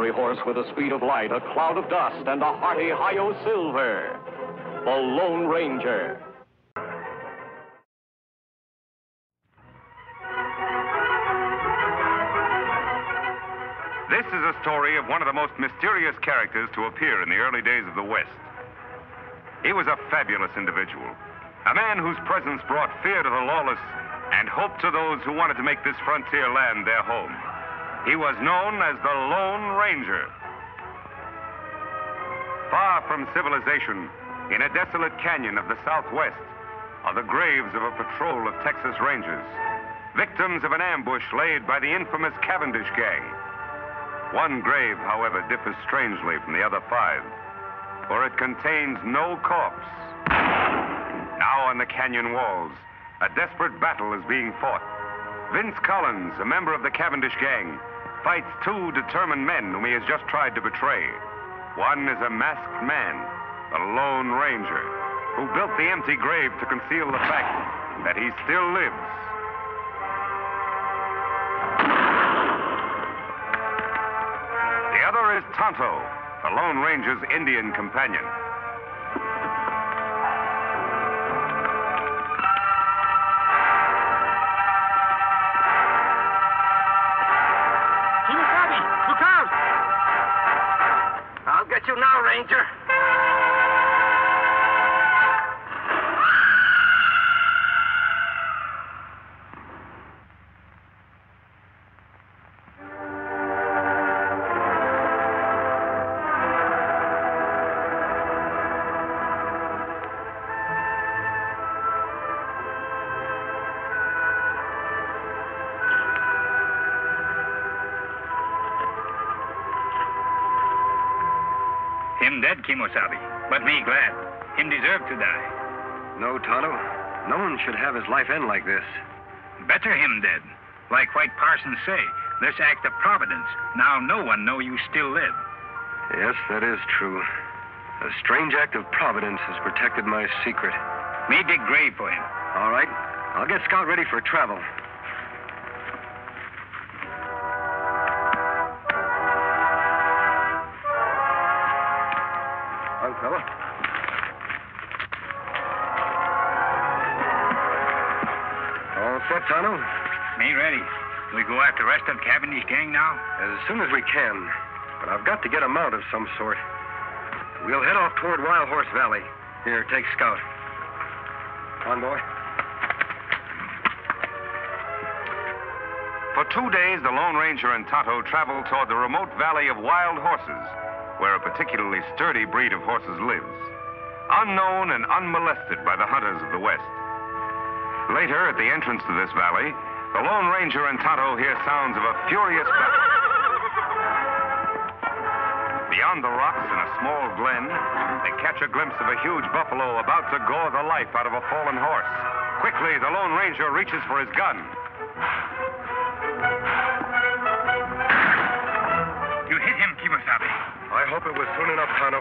fiery horse with the speed of light, a cloud of dust, and a hearty "Hi-yo, Silver!" The Lone Ranger. This is a story of one of the most mysterious characters to appear in the early days of the West. He was a fabulous individual, a man whose presence brought fear to the lawless and hope to those who wanted to make this frontier land their home. He was known as the Lone Ranger. Far from civilization, in a desolate canyon of the Southwest, are the graves of a patrol of Texas Rangers, victims of an ambush laid by the infamous Cavendish Gang. One grave, however, differs strangely from the other five, for it contains no corpse. Now on the canyon walls, a desperate battle is being fought. Vince Collins, a member of the Cavendish Gang, fights two determined men whom he has just tried to betray. One is a masked man, the Lone Ranger, who built the empty grave to conceal the fact that he still lives. The other is Tonto, the Lone Ranger's Indian companion. You now, Ranger. Him dead, Kemo Sabe, but me glad. Him deserved to die. No, Tonto. No one should have his life end like this. Better him dead. Like White Parsons say, this act of providence. Now no one know you still live. Yes, that is true. A strange act of providence has protected my secret. Me dig grave for him. All right. I'll get Scout ready for travel. Tonto? Me ready. We go after the rest of Cavendish Gang now? As soon as we can. But I've got to get a mount of some sort. We'll head off toward Wild Horse Valley. Here, take Scout. Come on, boy. For 2 days, the Lone Ranger and Tonto traveled toward the remote valley of wild horses, where a particularly sturdy breed of horses lives, unknown and unmolested by the hunters of the West. Later, at the entrance to this valley, the Lone Ranger and Tonto hear sounds of a furious battle. Beyond the rocks, in a small glen, they catch a glimpse of a huge buffalo about to gore the life out of a fallen horse. Quickly, the Lone Ranger reaches for his gun. You hit him, Kemo Sabe. I hope it was soon enough, Tonto.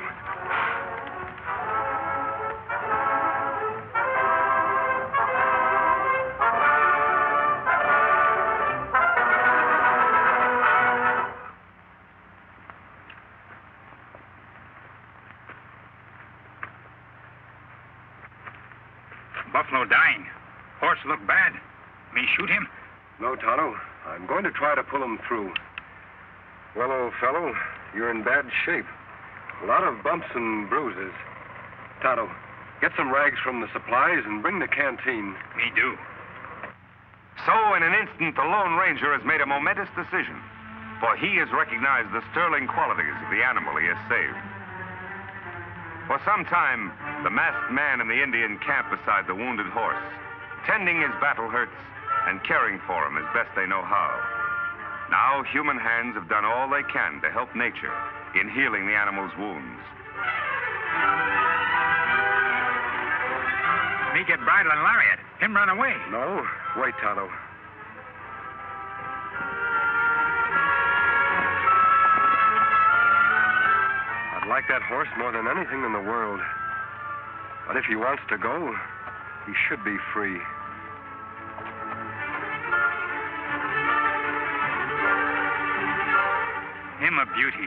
Buffalo dying. Horse look bad. Me shoot him? No, Tonto. I'm going to try to pull him through. Well, old fellow, you're in bad shape. A lot of bumps and bruises. Tonto, get some rags from the supplies and bring the canteen. Me do. So, in an instant, the Lone Ranger has made a momentous decision, for he has recognized the sterling qualities of the animal he has saved. For some time, the masked man and the Indian camp beside the wounded horse, tending his battle hurts and caring for him as best they know how. Now human hands have done all they can to help nature in healing the animal's wounds. Me get bridle and lariat. Him run away. No, wait, Tonto. I like that horse more than anything in the world. But if he wants to go, he should be free. Him a beauty.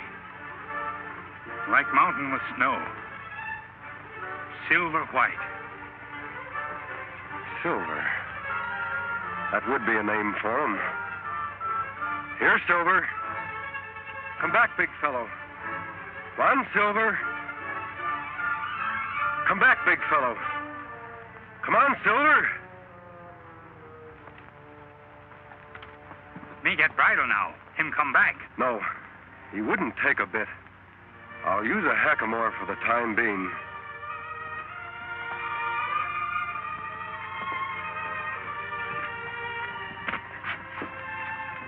Like mountain with snow. Silver white. Silver. That would be a name for him. Here, Silver. Come back, big fellow. One, Silver. Come back, big fellow. Come on, Silver. Me get bridle now. Him come back. No, he wouldn't take a bit. I'll use a hackamore for the time being.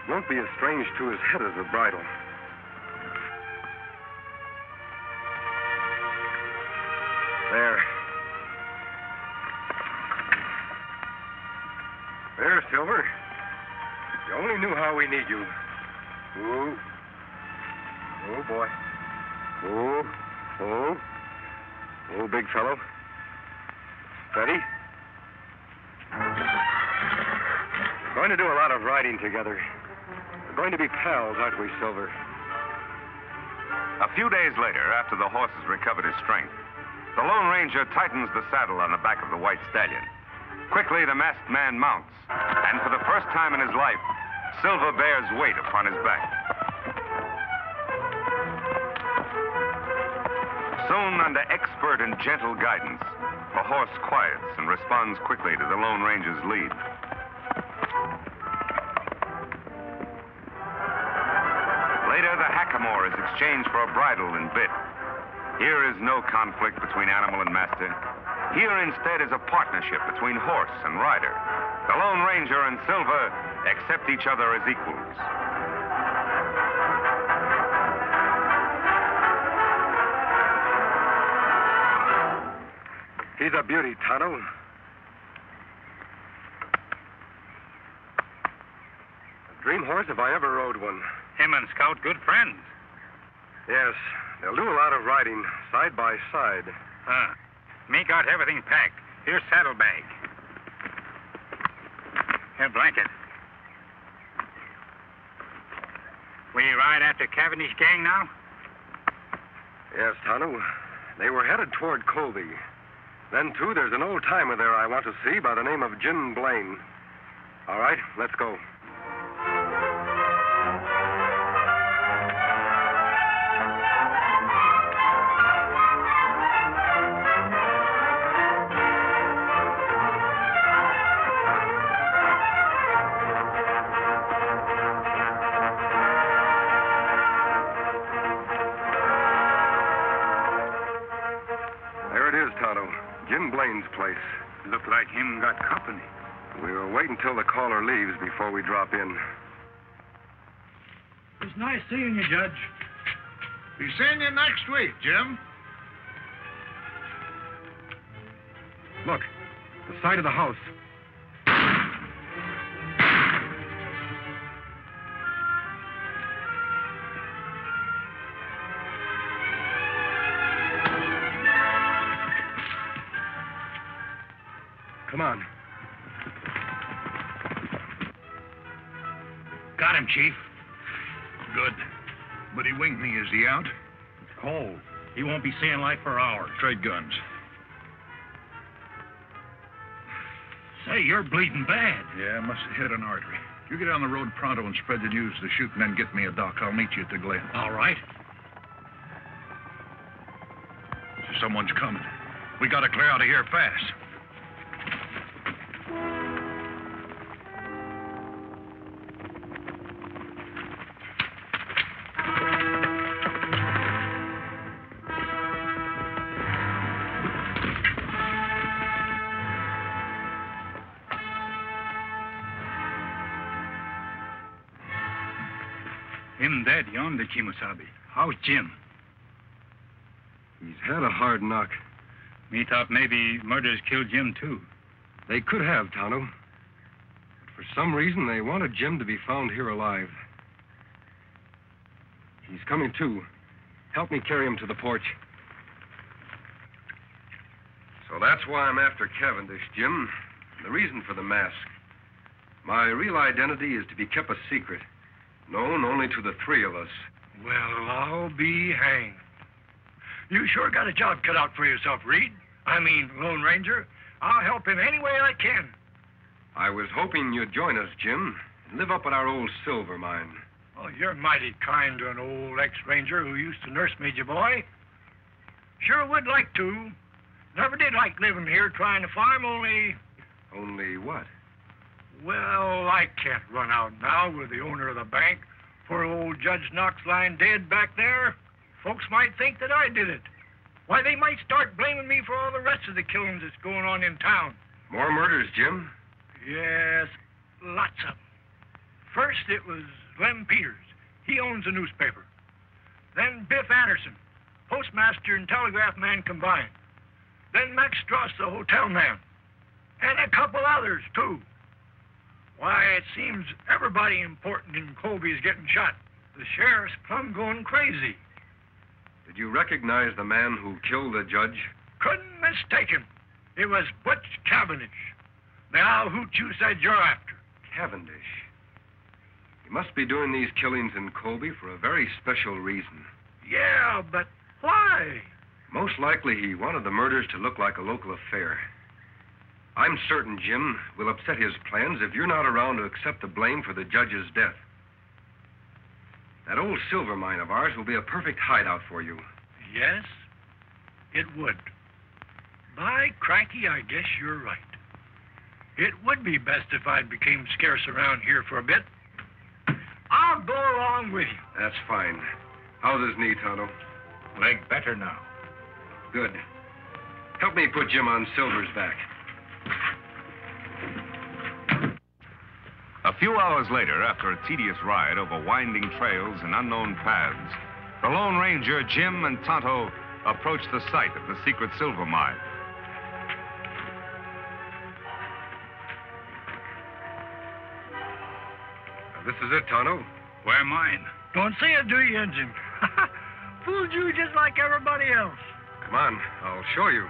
Won't be as strange to his head as a bridle. There. There, Silver. You only knew how we need you. Ooh. Oh, boy. Oh. Oh. Oh, big fellow. Steady. We're going to do a lot of riding together. We're going to be pals, aren't we, Silver? A few days later, after the horse has recovered his strength, the Lone Ranger tightens the saddle on the back of the white stallion. Quickly, the masked man mounts, and for the first time in his life, Silver bears weight upon his back. Soon, under expert and gentle guidance, the horse quiets and responds quickly to the Lone Ranger's lead. Later, the hackamore is exchanged for a bridle and bit. Here is no conflict between animal and master. Here instead is a partnership between horse and rider. The Lone Ranger and Silver accept each other as equals. He's a beauty, Tonto. A dream horse if I ever rode one. Him and Scout, good friends. Yes. They'll do a lot of riding, side by side. Me got everything packed. Here's saddlebag. Here, blanket. We ride after Cavendish Gang now? Yes, Tonto. They were headed toward Colby. Then, too, there's an old timer there I want to see by the name of Jim Blaine. All right, let's go. Place. Looked like him got company. We'll wait until the caller leaves before we drop in. It's nice seeing you, Judge. Be seeing you next week, Jim. Look, the side of the house. Come on. Got him, Chief. Good. But he winked me. Is he out? Cold. He won't be seeing life for hours. Trade guns. Say, you're bleeding bad. Yeah, must have hit an artery. You get on the road pronto and spread the news to the shooting and get me a doc. I'll meet you at the Glen. All right. Someone's coming. We gotta clear out of here fast. Him dead yonder, Kemo Sabe. How's Jim? He's had a hard knock. Me thought maybe murders killed Jim, too. They could have, Tonto. But for some reason, they wanted Jim to be found here alive. He's coming, too. Help me carry him to the porch. So that's why I'm after Cavendish, Jim. The reason for the mask. My real identity is to be kept a secret. Known only to the three of us. Well, I'll be hanged. You sure got a job cut out for yourself, Reed. I mean, Lone Ranger. I'll help him any way I can. I was hoping you'd join us, Jim, and live up at our old silver mine. Oh, you're mighty kind to an old ex-ranger who used to nurse me, you boy. Sure would like to. Never did like living here trying to farm, only... Only what? Well, I can't run out now with the owner of the bank. Poor old Judge Knox lying dead back there. Folks might think that I did it. Why, they might start blaming me for all the rest of the killings that's going on in town. More murders, Jim? Yes, lots of them. First, it was Lem Peters. He owns a newspaper. Then Biff Anderson, postmaster and telegraph man combined. Then Max Strass, the hotel man. And a couple others, too. Why, it seems everybody important in Colby's getting shot. The sheriff's plumb going crazy. Did you recognize the man who killed the judge? Couldn't mistake him. It was Butch Cavendish. The owl hoot you said you're after. Cavendish. He must be doing these killings in Colby for a very special reason. Yeah, but why? Most likely he wanted the murders to look like a local affair. I'm certain, Jim, we'll upset his plans if you're not around to accept the blame for the judge's death. That old silver mine of ours will be a perfect hideout for you. Yes, it would. By cranky, I guess you're right. It would be best if I became scarce around here for a bit. I'll go along with you. That's fine. How's his knee, Tonto? Leg better now. Good. Help me put Jim on Silver's back. A few hours later, after a tedious ride over winding trails and unknown paths, the Lone Ranger, Jim, and Tonto approached the site of the secret silver mine. This is it, Tonto. Where mine? Don't say it, do you, Jim? Fooled you just like everybody else. Come on, I'll show you.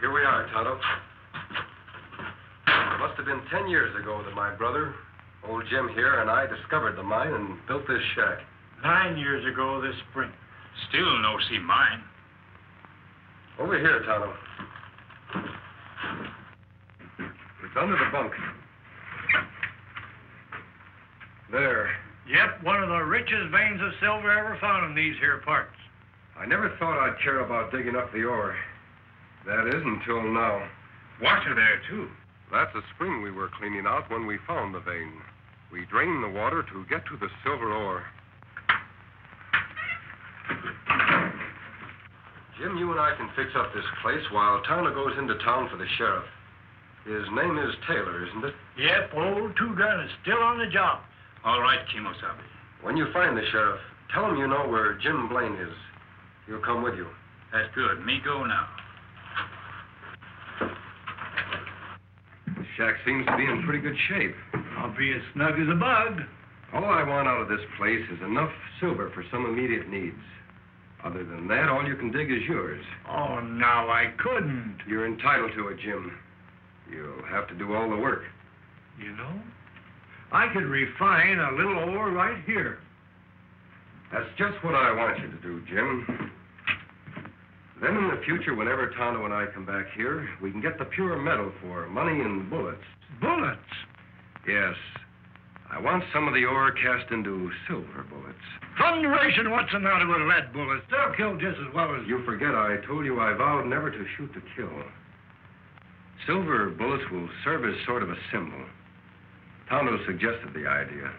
Here we are, Tonto. It must have been 10 years ago that my brother, old Jim here, and I discovered the mine and built this shack. 9 years ago this spring. Still no see mine. Over here, Tonto. It's under the bunk. There. Yep, one of the richest veins of silver ever found in these here parts. I never thought I'd care about digging up the ore. That is, until now. Water there, too. That's a spring we were cleaning out when we found the vein. We drained the water to get to the silver ore. Jim, you and I can fix up this place while Tonto goes into town for the sheriff. His name is Taylor, isn't it? Yep, old two-gun is still on the job. All right, Kemo Sabe. When you find the sheriff, tell him you know where Jim Blaine is. He'll come with you. That's good. Me go now. Shack seems to be in pretty good shape. I'll be as snug as a bug. All I want out of this place is enough silver for some immediate needs. Other than that, all you can dig is yours. Oh, now I couldn't. You're entitled to it, Jim. You'll have to do all the work. You know, I could refine a little ore right here. That's just what I want you to do, Jim. Then in the future, whenever Tonto and I come back here, we can get the pure metal for money and bullets. Bullets? Yes. I want some of the ore cast into silver bullets. Thunderation, what's the matter with lead bullets? They'll kill just as well as... You forget I told you I vowed never to shoot to kill. Silver bullets will serve as sort of a symbol. Tonto suggested the idea.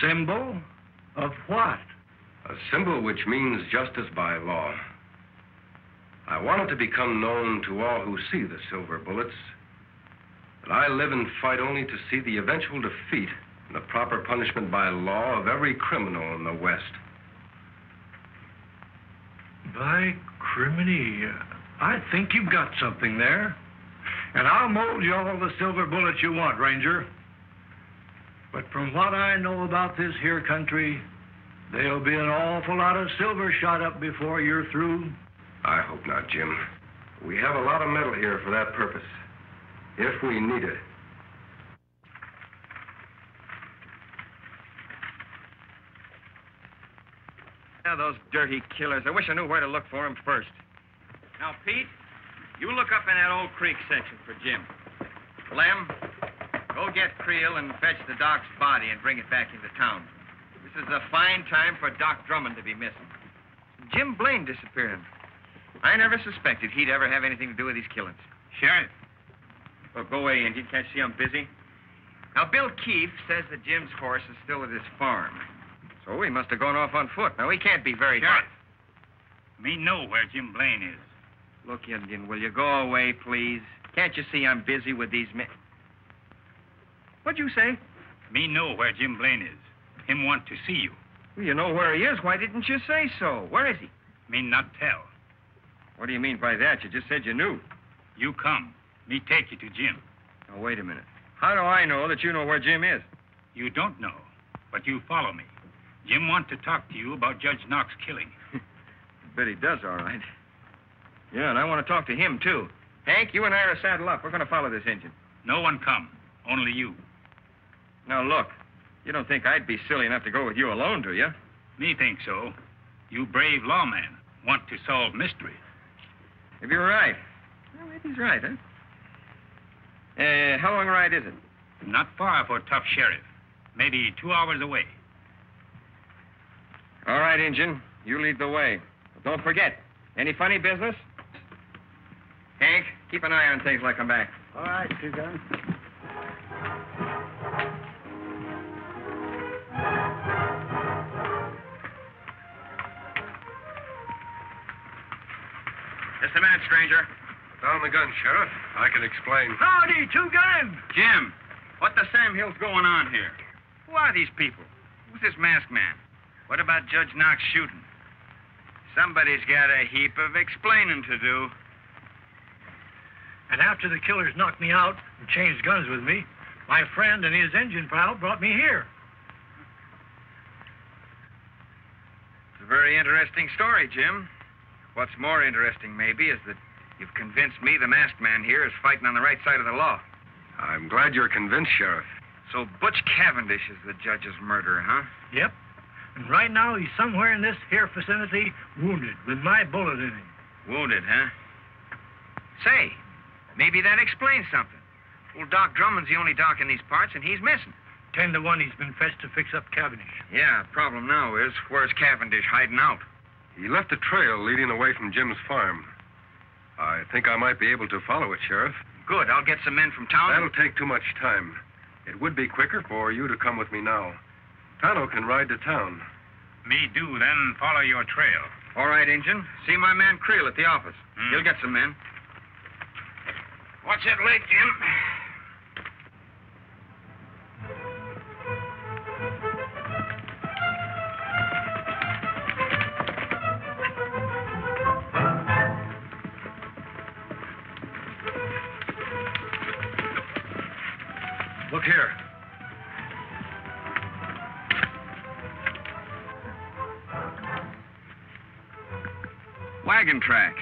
Symbol? Of what? A symbol which means justice by law. I want it to become known to all who see the silver bullets that I live and fight only to see the eventual defeat and the proper punishment by law of every criminal in the West. By criminy, I think you've got something there. And I'll mold you all the silver bullets you want, Ranger. But from what I know about this here country, there'll be an awful lot of silver shot up before you're through. I hope not, Jim. We have a lot of metal here for that purpose, if we need it. Yeah, those dirty killers. I wish I knew where to look for them first. Now, Pete, you look up in that old creek section for Jim. Lem, go get Creel and fetch the doc's body and bring it back into town. This is a fine time for Doc Drummond to be missing. Jim Blaine disappearing. I never suspected he'd ever have anything to do with these killings. Sheriff. Well, go away, Injun. Can't see I'm busy. Now, Bill Keefe says that Jim's horse is still at his farm. So he must have gone off on foot. Now, he can't be very... Sheriff. Me know where Jim Blaine is. Look, Indian, will you go away, please? Can't you see I'm busy with these men? What'd you say? Me know where Jim Blaine is. Him want to see you. Well, you know where he is. Why didn't you say so? Where is he? Me not tell. What do you mean by that? You just said you knew. You come. Me take you to Jim. Now, wait a minute. How do I know that you know where Jim is? You don't know, but you follow me. Jim want to talk to you about Judge Knox killing. Bet he does, all right. Yeah, and I want to talk to him, too. Hank, you and I are saddle up. We're going to follow this engine. No one come. Only you. Now, look. You don't think I'd be silly enough to go with you alone, do you? Me think so. You brave lawman. Want to solve mystery. If you're right. Well, maybe he's right, huh? How long a ride is it? Not far for a tough sheriff. Maybe 2 hours away. All right, Injun. You lead the way. But don't forget, any funny business? Hank, keep an eye on things till I come back. All right, Susan. Just a minute, stranger. Put down the gun, Sheriff. I can explain. Howdy, Two Gun. Jim, what the Sam Hill's going on here? Who are these people? Who's this masked man? What about Judge Knox shooting? Somebody's got a heap of explaining to do. And after the killers knocked me out and changed guns with me, my friend and his engine pal brought me here. It's a very interesting story, Jim. What's more interesting, maybe, is that you've convinced me the masked man here is fighting on the right side of the law. I'm glad you're convinced, Sheriff. So Butch Cavendish is the judge's murderer, huh? Yep. And right now he's somewhere in this here vicinity, wounded, with my bullet in him. Wounded, huh? Say, maybe that explains something. Well, Doc Drummond's the only doc in these parts, and he's missing. 10 to 1 he's been fetched to fix up Cavendish. Yeah, problem now is, where's Cavendish hiding out? He left a trail leading away from Jim's farm. I think I might be able to follow it, Sheriff. Good. I'll get some men from town. That'll take too much time. It would be quicker for you to come with me now. Tonto can ride to town. Me do, then follow your trail. All right, Injun. See my man Creel at the office. He'll get some men. Watch that leg, Jim. Look here. Wagon tracks.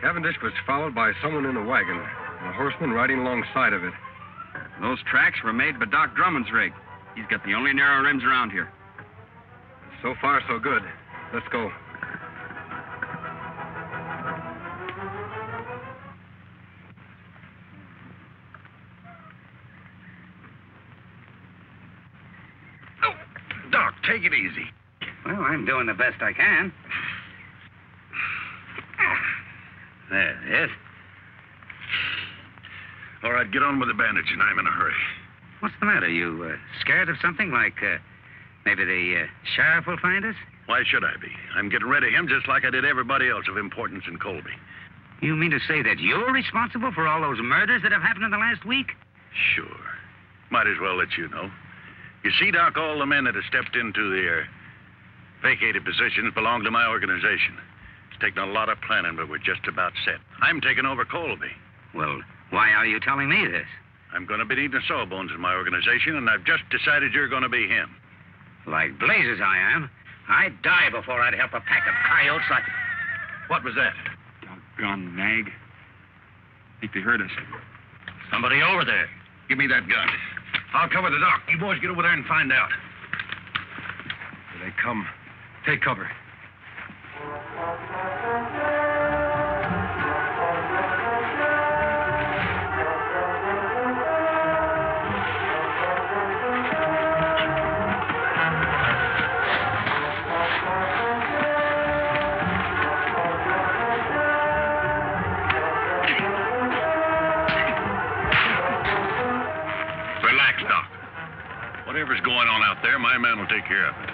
Cavendish was followed by someone in a wagon, and a horseman riding alongside of it. Those tracks were made by Doc Drummond's rig. He's got the only narrow rims around here. So far, so good. Let's go. Oh, Doc, take it easy. Well, I'm doing the best I can. There it is. All right, get on with the bandaging. I'm in a hurry. What's the matter? You scared of something? Like maybe the sheriff will find us? Why should I be? I'm getting rid of him just like I did everybody else of importance in Colby. You mean to say that you're responsible for all those murders that have happened in the last week? Sure. Might as well let you know. You see, Doc, all the men that have stepped into their vacated positions belong to my organization. It's taken a lot of planning, but we're just about set. I'm taking over Colby. Well, why are you telling me this? I'm going to be needing a sawbones in my organization, and I've just decided you're going to be him. Like blazes I am. I'd die before I'd help a pack of coyotes like... What was that? Doc Doggone nag. I think they heard us. Somebody over there. Give me that gun. I'll cover the dock. You boys get over there and find out. Here they come. Take cover. Whatever's going on out there, my man will take care of it.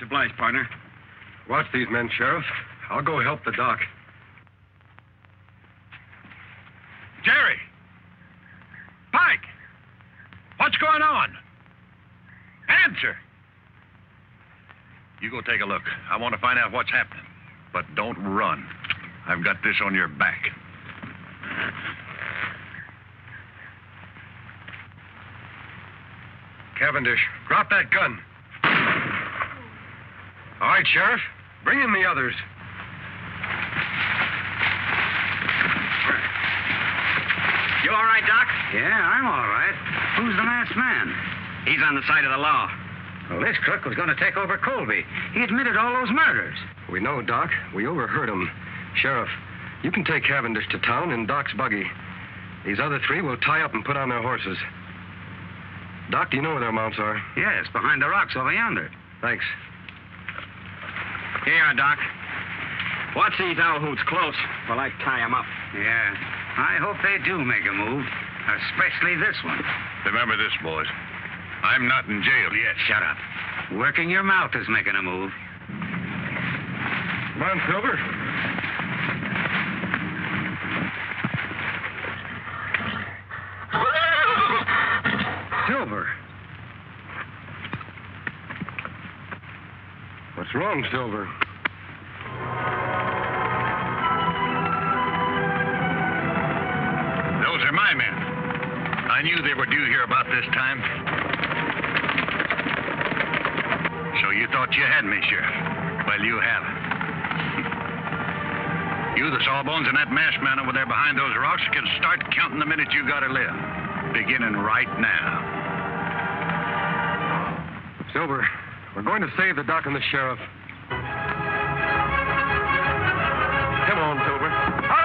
Obliged, partner. Watch these men, Sheriff. I'll go help the doc. Jerry! Pike! What's going on? Answer! You go take a look. I want to find out what's happening. But don't run. I've got this on your back. Cavendish, drop that gun. All right, Sheriff. Bring in the others. You all right, Doc? Yeah, I'm all right. Who's the masked man? He's on the side of the law. Well, this crook was going to take over Colby. He admitted all those murders. We know, Doc. We overheard him. Sheriff, you can take Cavendish to town in Doc's buggy. These other three will tie up and put on their horses. Doc, do you know where their mounts are? Yes, behind the rocks over yonder. Thanks. Here you are, Doc. Watch these owl hoots close while I tie them up. Yeah. I hope they do make a move, especially this one. Remember this, boys. I'm not in jail yet. Shut up. Working your mouth is making a move. Come on, Silver. Silver. What's wrong, Silver? Those are my men. I knew they were due here about this time. So you thought you had me, Sheriff. Well, you haven't. You, the Sawbones, and that masked man over there behind those rocks can start counting the minutes you gotta live. Beginning right now. Silver. We're going to save the doc and the sheriff. Come on, Silver.